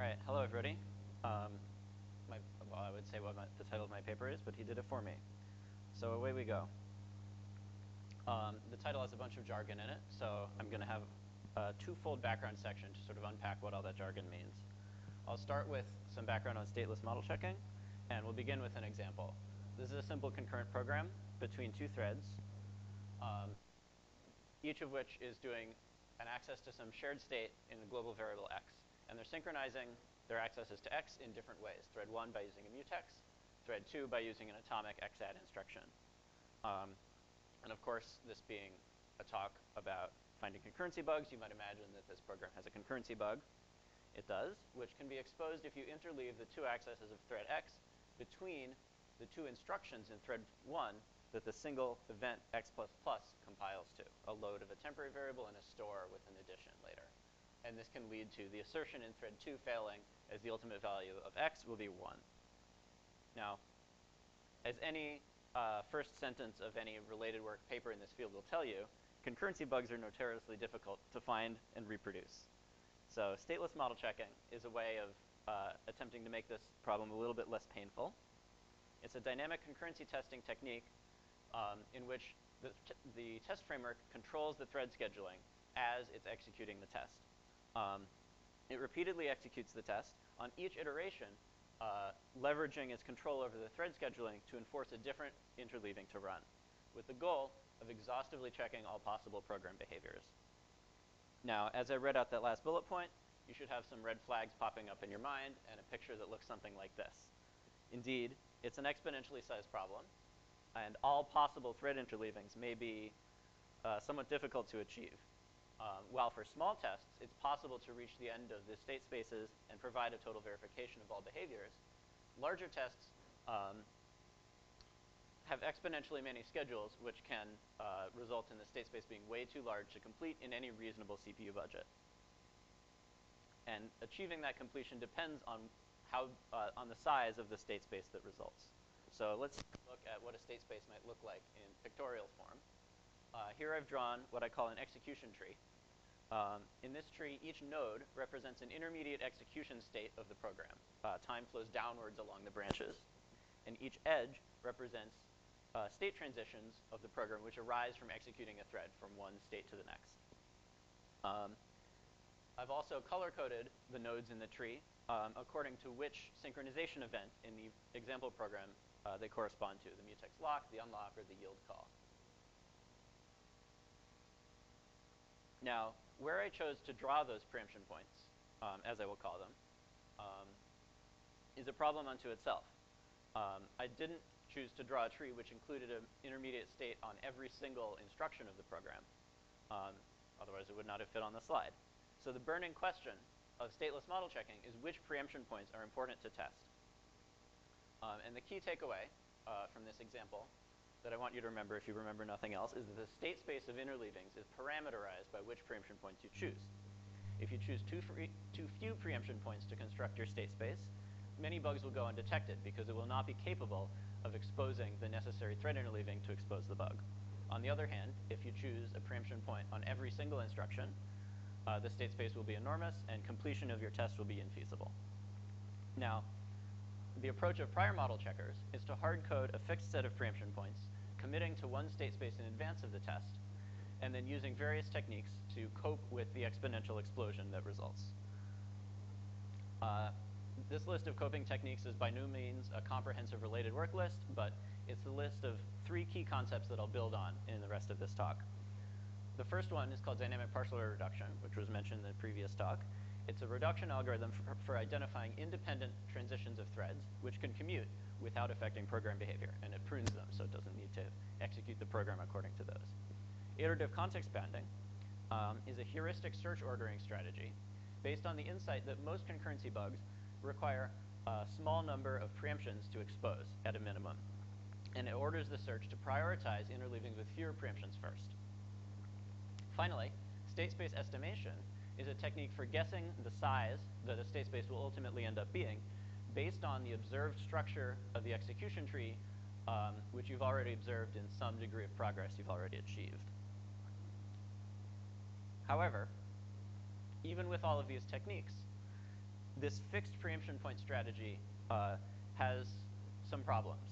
Alright, hello everybody. I would say what the title of my paper is, but he did it for me. So away we go. The title has a bunch of jargon in it, so I'm going to have a two-fold background section to sort of unpack what all that jargon means. I'll start with some background on stateless model checking, and we'll begin with an example. This is a simple concurrent program between two threads, each of which is doing an access to some shared state in the global variable x. And they're synchronizing their accesses to x in different ways. Thread 1 by using a mutex, thread 2 by using an atomic xadd instruction. And of course, this being a talk about finding concurrency bugs, you might imagine that this program has a concurrency bug. It does, which can be exposed if you interleave the two accesses of thread x between the two instructions in thread 1 that the single event x++ compiles to, a load of a temporary variable and a store with an addition later. And this can lead to the assertion in thread 2 failing as the ultimate value of x will be 1. Now, as any first sentence of any related work paper in this field will tell you, concurrency bugs are notoriously difficult to find and reproduce. So stateless model checking is a way of attempting to make this problem a little bit less painful. It's a dynamic concurrency testing technique in which the test framework controls the thread scheduling as it's executing the test. It repeatedly executes the test on each iteration, leveraging its control over the thread scheduling to enforce a different interleaving to run, with the goal of exhaustively checking all possible program behaviors. Now, as I read out that last bullet point, you should have some red flags popping up in your mind and a picture that looks something like this. Indeed, it's an exponentially sized problem, and all possible thread interleavings may be somewhat difficult to achieve. While for small tests, it's possible to reach the end of the state spaces and provide a total verification of all behaviors, larger tests have exponentially many schedules, which can result in the state space being way too large to complete in any reasonable CPU budget. And achieving that completion depends on how on the size of the state space that results. So let's look at what a state space might look like in pictorial form. Here I've drawn what I call an execution tree. In this tree, each node represents an intermediate execution state of the program. Time flows downwards along the branches. And each edge represents state transitions of the program which arise from executing a thread from one state to the next. I've also color-coded the nodes in the tree according to which synchronization event in the example program they correspond to, the mutex lock, the unlock, or the yield call. Now, where I chose to draw those preemption points, as I will call them, is a problem unto itself. I didn't choose to draw a tree which included an intermediate state on every single instruction of the program. Otherwise, it would not have fit on the slide. So the burning question of stateless model checking is which preemption points are important to test. And the key takeaway from this example that I want you to remember, if you remember nothing else, is that the state space of interleavings is parameterized by which preemption points you choose. If you choose too few preemption points to construct your state space, many bugs will go undetected because it will not be capable of exposing the necessary thread interleaving to expose the bug. On the other hand, if you choose a preemption point on every single instruction, the state space will be enormous and completion of your test will be infeasible. Now, the approach of prior model checkers is to hard code a fixed set of preemption points, committing to one state space in advance of the test, and then using various techniques to cope with the exponential explosion that results. This list of coping techniques is by no means a comprehensive related work list, but it's the list of three key concepts that I'll build on in the rest of this talk. The first one is called dynamic partial order reduction, which was mentioned in the previous talk. It's a reduction algorithm for identifying independent transitions of threads, which can commute without affecting program behavior, and it prunes them, so it doesn't need to execute the program according to those. Iterative context bounding is a heuristic search ordering strategy based on the insight that most concurrency bugs require a small number of preemptions to expose at a minimum, and it orders the search to prioritize interleavings with fewer preemptions first. Finally, state space estimation is a technique for guessing the size that a state space will ultimately end up being based on the observed structure of the execution tree, which you've already observed in some degree of progress you've already achieved. However, even with all of these techniques, this fixed preemption point strategy has some problems.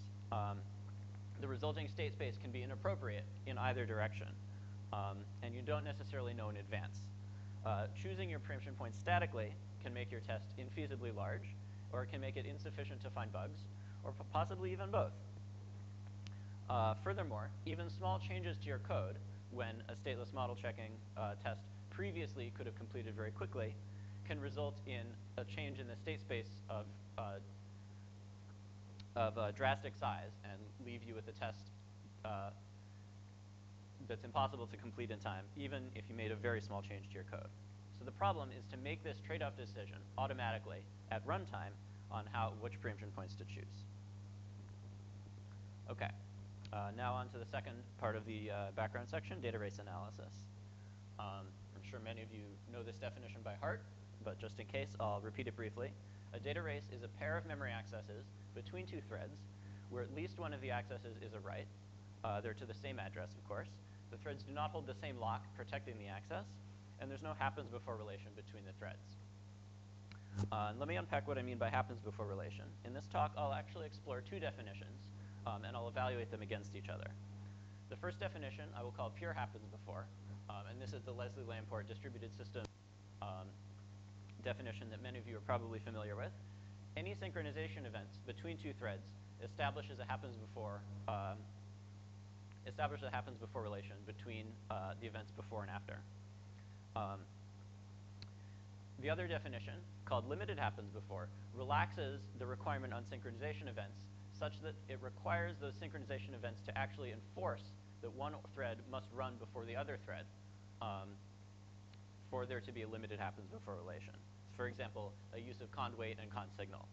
The resulting state space can be inappropriate in either direction, and you don't necessarily know in advance. Choosing your preemption point statically can make your test infeasibly large, or it can make it insufficient to find bugs, or possibly even both. Furthermore, even small changes to your code, when a stateless model checking test previously could have completed very quickly, can result in a change in the state space of drastic size and leave you with a test that's impossible to complete in time, even if you made a very small change to your code. So the problem is to make this trade-off decision automatically at runtime on which preemption points to choose. Okay, now on to the second part of the background section, data race analysis. I'm sure many of you know this definition by heart, but just in case, I'll repeat it briefly. A data race is a pair of memory accesses between two threads where at least one of the accesses is a write. They're to the same address, of course. The threads do not hold the same lock protecting the access, and there's no happens before relation between the threads. And let me unpack what I mean by happens before relation. In this talk, I'll actually explore two definitions, and I'll evaluate them against each other. The first definition I will call pure happens before, and this is the Leslie Lamport distributed system definition that many of you are probably familiar with. Any synchronization events between two threads establishes a happens before relation between the events before and after. The other definition, called limited happens before, relaxes the requirement on synchronization events such that it requires those synchronization events to actually enforce that one thread must run before the other thread for there to be a limited happens before relation. For example, a use of cond wait and cond signal.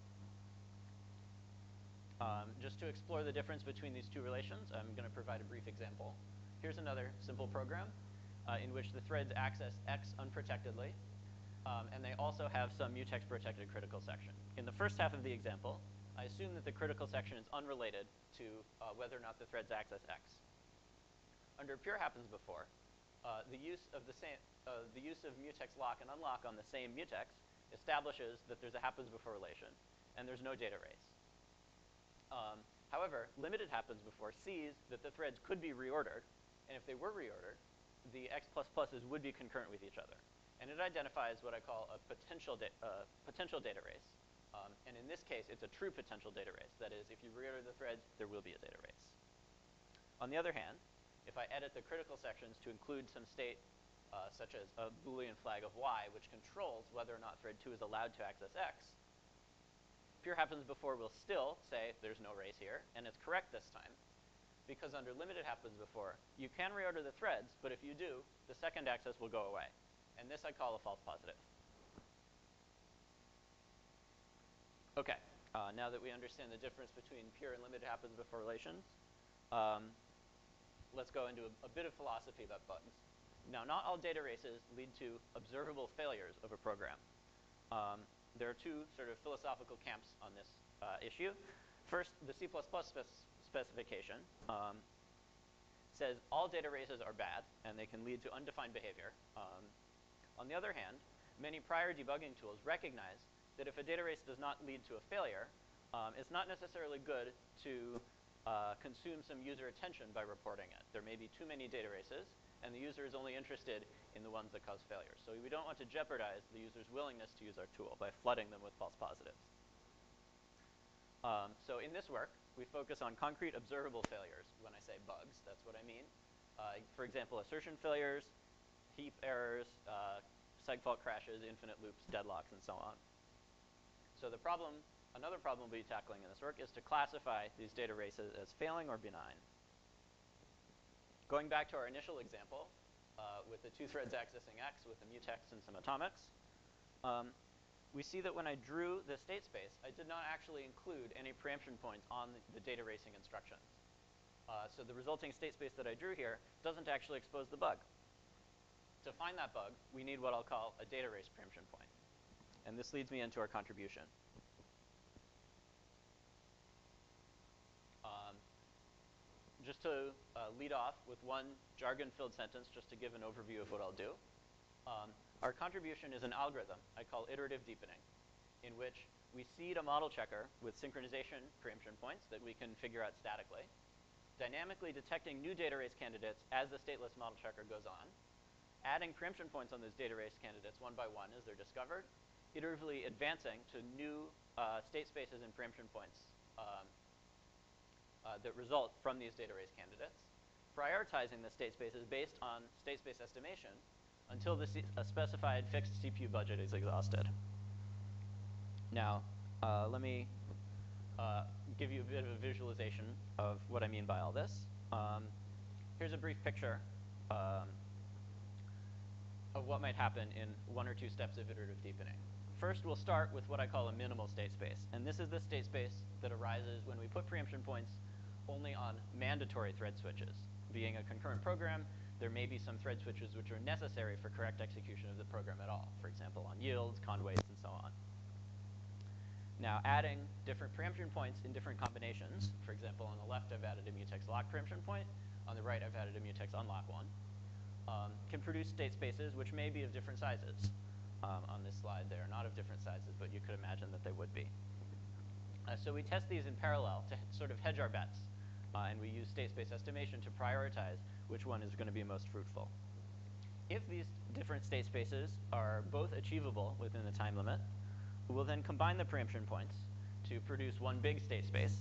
Just to explore the difference between these two relations, I'm going to provide a brief example. Here's another simple program in which the threads access X unprotectedly, and they also have some mutex protected critical section. In the first half of the example, I assume that the critical section is unrelated to whether or not the threads access X. Under pure happens before, the use of mutex lock and unlock on the same mutex establishes that there's a happens before relation, and there's no data race. However, limited happens before sees that the threads could be reordered, and if they were reordered, the X++ would be concurrent with each other. And it identifies what I call a potential data race. And in this case, it's a true potential data race. That is, if you reorder the threads, there will be a data race. On the other hand, if I edit the critical sections to include some state, such as a Boolean flag of Y, which controls whether or not thread 2 is allowed to access X, pure happens before will still say there's no race here, and it's correct this time. Because under limited happens before, you can reorder the threads, but if you do, the second access will go away. And this I call a false positive. Okay, now that we understand the difference between pure and limited happens before relations, let's go into a bit of philosophy about bugs. Now, not all data races lead to observable failures of a program. There are two sort of philosophical camps on this issue. First, the C++ specification says all data races are bad and they can lead to undefined behavior. On the other hand, many prior debugging tools recognize that if a data race does not lead to a failure, it's not necessarily good to consume some user attention by reporting it. There may be too many data races, and the user is only interested in the ones that cause failures. So we don't want to jeopardize the user's willingness to use our tool by flooding them with false positives. So in this work, we focus on concrete observable failures. When I say bugs, that's what I mean. For example, assertion failures, heap errors, segfault crashes, infinite loops, deadlocks, and so on. So the problem, another problem we'll be tackling in this work is to classify these data races as failing or benign. Going back to our initial example with the two threads accessing X with a mutex and some atomics, we see that when I drew the state space, I did not actually include any preemption points on the data racing instructions. So the resulting state space that I drew here doesn't actually expose the bug. To find that bug, we need what I'll call a data race preemption point. And this leads me into our contribution. Just to lead off with one jargon-filled sentence just to give an overview of what I'll do. Our contribution is an algorithm I call iterative deepening. in which we seed a model checker with synchronization preemption points that we can figure out statically, dynamically detecting new data race candidates as the stateless model checker goes on, adding preemption points on those data race candidates one by one as they're discovered, iteratively advancing to new state spaces and preemption points that result from these data race candidates, prioritizing the state spaces based on state space estimation until the specified fixed CPU budget is exhausted. Now, let me give you a bit of a visualization of what I mean by all this. Here's a brief picture of what might happen in one or two steps of iterative deepening. First, we'll start with what I call a minimal state space. And this is the state space that arises when we put preemption points only on mandatory thread switches. Being a concurrent program, there may be some thread switches which are necessary for correct execution of the program at all. For example, on yields, conwaits, and so on. Now, adding different preemption points in different combinations. For example, on the left, I've added a mutex lock preemption point. On the right, I've added a mutex unlock one. Can produce state spaces which may be of different sizes. On this slide, they are not of different sizes, but you could imagine that they would be. So we test these in parallel to sort of hedge our bets. And we use state space estimation to prioritize which one is going to be most fruitful. If these different state spaces are both achievable within the time limit, we'll then combine the preemption points to produce one big state space,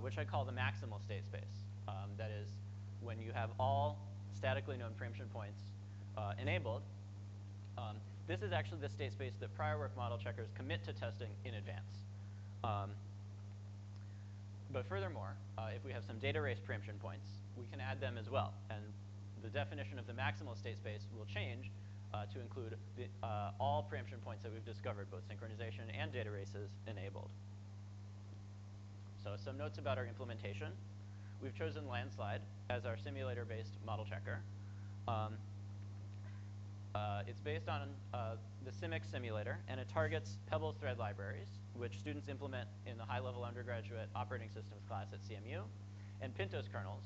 which I call the maximal state space. That is, when you have all statically known preemption points enabled, this is actually the state space that prior work model checkers commit to testing in advance. But furthermore, if we have some data race preemption points, we can add them as well. And the definition of the maximal state space will change to include the, all preemption points that we've discovered, both synchronization and data races enabled. So some notes about our implementation. We've chosen Landslide as our simulator-based model checker. It's based on the Simics simulator, and it targets Pebbles thread libraries, which students implement in the high-level undergraduate operating systems class at CMU, and Pintos kernels,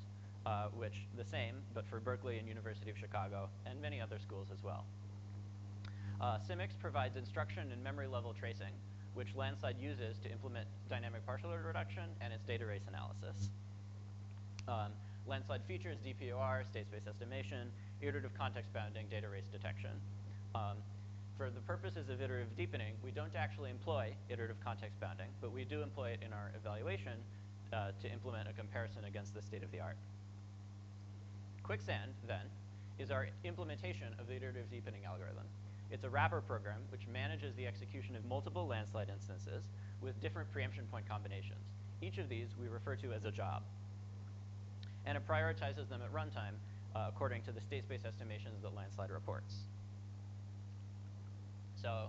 which the same, but for Berkeley and University of Chicago, and many other schools as well. Simics provides instruction and memory-level tracing, which Landslide uses to implement dynamic partial order reduction and its data race analysis. Landslide features DPOR, state space estimation, iterative context bounding, data race detection. For the purposes of iterative deepening, we don't actually employ iterative context bounding, but we do employ it in our evaluation to implement a comparison against the state of the art. Quicksand, then, is our implementation of the iterative deepening algorithm. It's a wrapper program which manages the execution of multiple Landslide instances with different preemption point combinations. Each of these we refer to as a job. And it prioritizes them at runtime according to the state space estimations that Landslide reports. So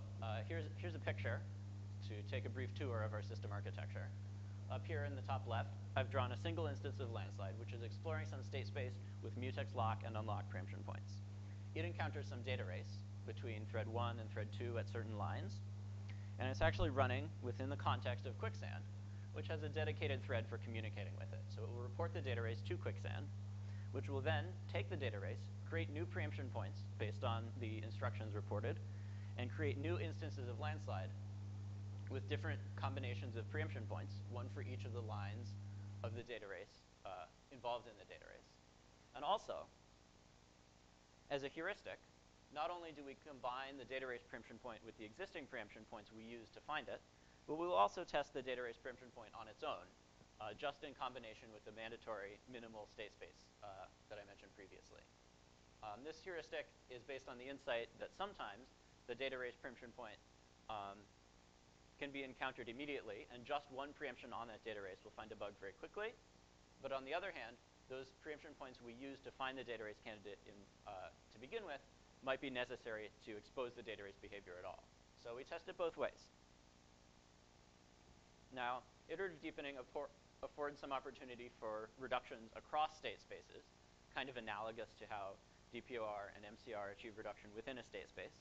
here's a picture to take a brief tour of our system architecture. Up here in the top left, I've drawn a single instance of Landslide, which is exploring some state space with mutex lock and unlock preemption points. It encounters some data race between thread 1 and thread 2 at certain lines. And it's actually running within the context of Quicksand, which has a dedicated thread for communicating with it. So it will report the data race to Quicksand, which will then take the data race, create new preemption points based on the instructions reported, and create new instances of Landslide with different combinations of preemption points, one for each of the lines of the data race involved in the data race. And also, as a heuristic, not only do we combine the data race preemption point with the existing preemption points we use to find it, but we'll also test the data race preemption point on its own, just in combination with the mandatory minimal state space that I mentioned previously. This heuristic is based on the insight that sometimes the data race preemption point can be encountered immediately, and just one preemption on that data race will find a bug very quickly. But on the other hand, those preemption points we use to find the data race candidate in, to begin with might be necessary to expose the data race behavior at all. So we test it both ways. Now, iterative deepening affords some opportunity for reductions across state spaces, kind of analogous to how DPOR and MCR achieve reduction within a state space.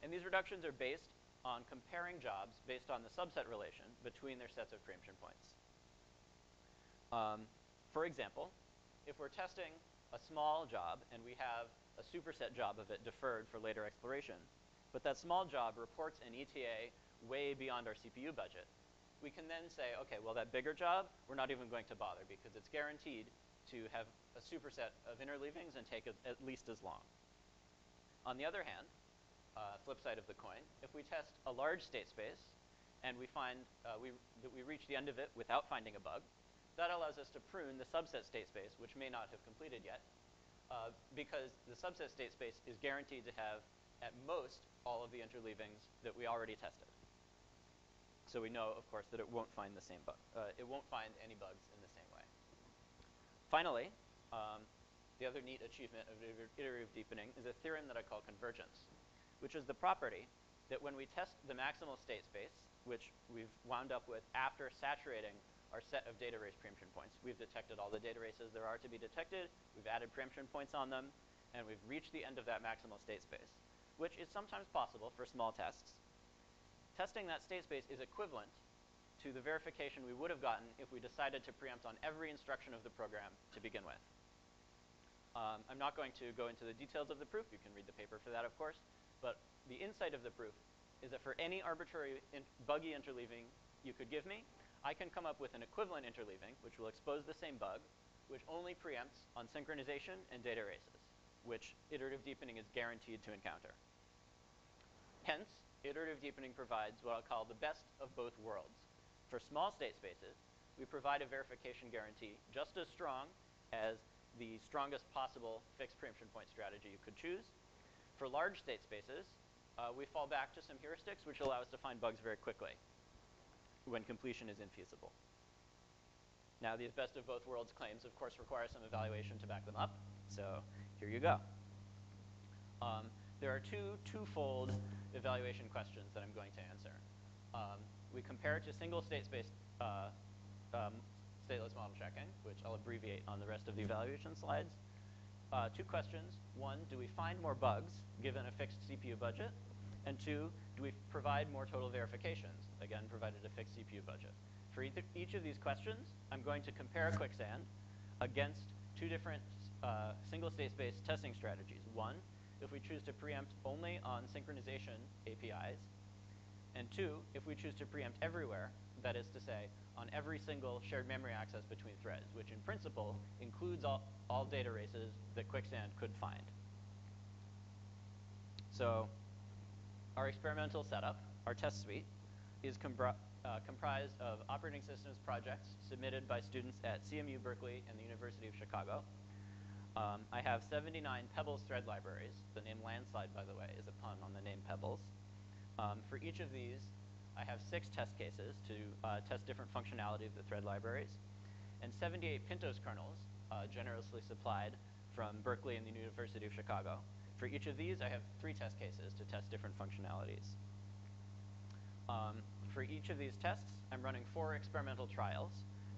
And these reductions are based on comparing jobs based on the subset relation between their sets of preemption points. For example, if we're testing a small job and we have a superset job of it deferred for later exploration, but that small job reports an ETA way beyond our CPU budget. We can then say, okay, well, that bigger job, we're not even going to bother because it's guaranteed to have a superset of interleavings and take at least as long. On the other hand, flip side of the coin, if we test a large state space and we find that we reach the end of it without finding a bug, that allows us to prune the subset state space, which may not have completed yet, because the subset state space is guaranteed to have at most all of the interleavings that we already tested. So we know, of course, that it won't find the same bug. It won't find any bugs in the same way. Finally, the other neat achievement of iterative deepening is a theorem that I call convergence, which is the property that when we test the maximal state space, which we've wound up with after saturating our set of data race preemption points, we've detected all the data races there are to be detected, we've added preemption points on them, and we've reached the end of that maximal state space, which is sometimes possible for small tests. Testing that state space is equivalent to the verification we would have gotten if we decided to preempt on every instruction of the program to begin with. I'm not going to go into the details of the proof. You can read the paper for that, of course. But the insight of the proof is that for any arbitrary buggy interleaving you could give me, I can come up with an equivalent interleaving, which will expose the same bug, which only preempts on synchronization and data races, which iterative deepening is guaranteed to encounter. Hence, iterative deepening provides what I'll call the best of both worlds. For small state spaces, we provide a verification guarantee just as strong as the strongest possible fixed preemption point strategy you could choose. For large state spaces, we fall back to some heuristics which allow us to find bugs very quickly when completion is infeasible. Now, these best of both worlds claims, of course, require some evaluation to back them up. So here you go. There are two twofold evaluation questions that I'm going to answer. We compare it to single state space stateless model checking, which I'll abbreviate on the rest of the evaluation slides. Two questions. One, do we find more bugs given a fixed CPU budget? And two, do we provide more total verifications? Again, provided a fixed CPU budget. For each of these questions, I'm going to compare Quicksand against two different single state space testing strategies. One, if we choose to preempt only on synchronization APIs. And two, if we choose to preempt everywhere, that is to say, on every single shared memory access between threads, which in principle includes all data races that Quicksand could find. So our experimental setup, our test suite, is comprised of operating systems projects submitted by students at CMU, Berkeley, and the University of Chicago. I have 79 Pebbles thread libraries. The name Landslide, by the way, is a pun on the name Pebbles. For each of these, I have 6 test cases to test different functionality of the thread libraries, and 78 Pintos kernels generously supplied from Berkeley and the University of Chicago. For each of these, I have 3 test cases to test different functionalities. For each of these tests, I'm running 4 experimental trials,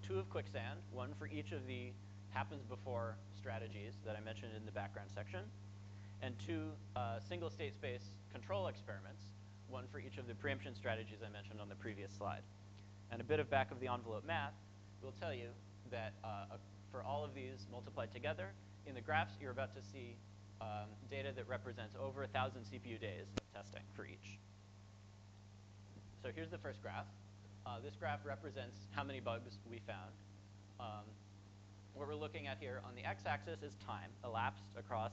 2 of Quicksand, 1 for each of the happens before strategies that I mentioned in the background section, and 2 single state space control experiments, 1 for each of the preemption strategies I mentioned on the previous slide. And a bit of back of the envelope math will tell you that for all of these multiplied together, in the graphs you're about to see data that represents over 1,000 CPU days of testing for each. So here's the first graph. This graph represents how many bugs we found. What we're looking at here on the x-axis is time elapsed across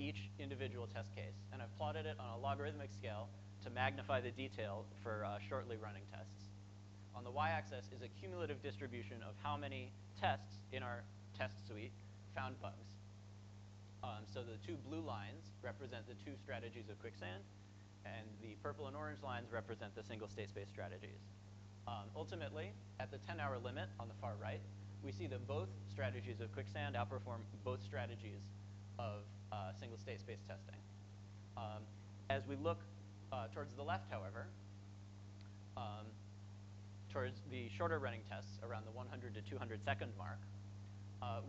each individual test case, and I've plotted it on a logarithmic scale to magnify the detail for shortly running tests. On the y-axis is a cumulative distribution of how many tests in our test suite found bugs. So the two blue lines represent the 2 strategies of Quicksand, and the purple and orange lines represent the single state space strategies. Ultimately, at the 10-hour limit on the far right, we see that both strategies of Quicksand outperform both strategies of single state space testing. As we look towards the left, however, towards the shorter running tests around the 100 to 200 second mark,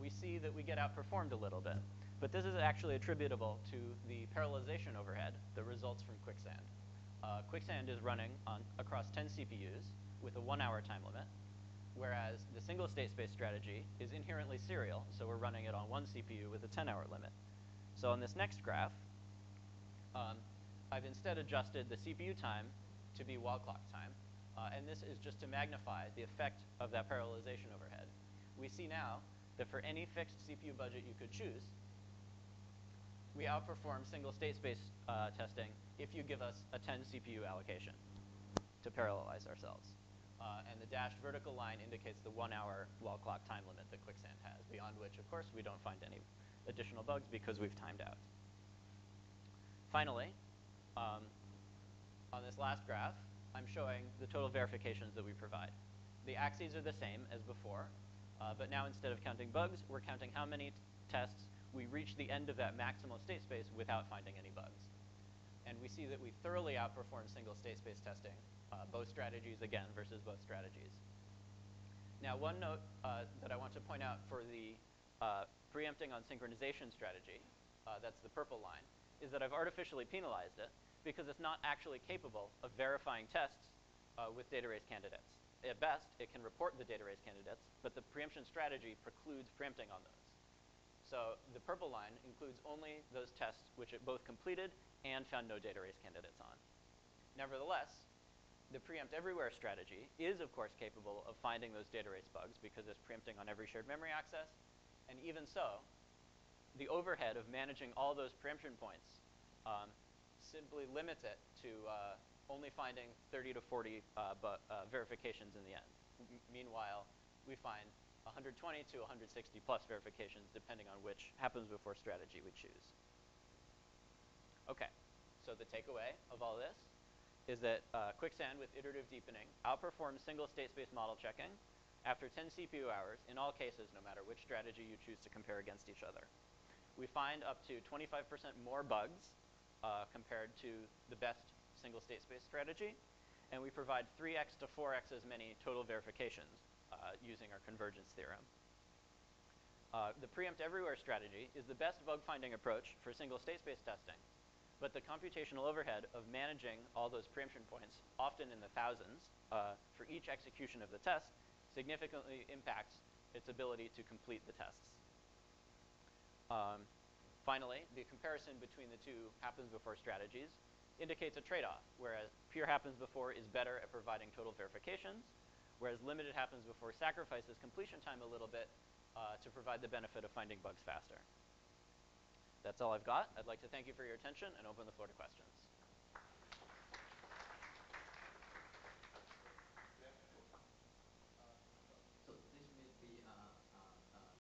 we see that we get outperformed a little bit. But this is actually attributable to the parallelization overhead that results from Quicksand. Quicksand is running across 10 CPUs with a 1-hour time limit, whereas the single state space strategy is inherently serial, so we're running it on 1 CPU with a 10-hour limit. So on this next graph, I've instead adjusted the CPU time to be wall clock time. And this is just to magnify the effect of that parallelization overhead. We see now that for any fixed CPU budget you could choose, we outperform single state space testing if you give us a 10 CPU allocation to parallelize ourselves. And the dashed vertical line indicates the 1 hour wall clock time limit that Quicksand has, beyond which, of course, we don't find any additional bugs because we've timed out. Finally, on this last graph, I'm showing the total verifications that we provide. The axes are the same as before, but now instead of counting bugs, we're counting how many tests we reach the end of that maximal state space without finding any bugs. And we see that we thoroughly outperform single state space testing, both strategies again versus both strategies. Now one note that I want to point out for the preempting on synchronization strategy, that's the purple line, is that I've artificially penalized it because it's not actually capable of verifying tests with data race candidates. At best, it can report the data race candidates, but the preemption strategy precludes preempting on those. So the purple line includes only those tests which it both completed and found no data race candidates on. Nevertheless, the preempt everywhere strategy is, of course, capable of finding those data race bugs because it's preempting on every shared memory access. And even so, the overhead of managing all those preemption points simply limits it to only finding 30 to 40 verifications in the end. Meanwhile, we find 120 to 160 plus verifications depending on which happens before strategy we choose. Okay, so the takeaway of all this is that Quicksand with iterative deepening outperforms single state space model checking after 10 CPU hours in all cases, no matter which strategy you choose to compare against each other. We find up to 25% more bugs compared to the best single state space strategy, and we provide 3x to 4x as many total verifications using our convergence theorem. The preempt everywhere strategy is the best bug finding approach for single state space testing, but the computational overhead of managing all those preemption points, often in the thousands, for each execution of the test, significantly impacts its ability to complete the tests. Finally, the comparison between the two happens before strategies indicates a trade-off, whereas pure happens before is better at providing total verifications, whereas limited happens before sacrifices completion time a little bit to provide the benefit of finding bugs faster. That's all I've got. I'd like to thank you for your attention and open the floor to questions.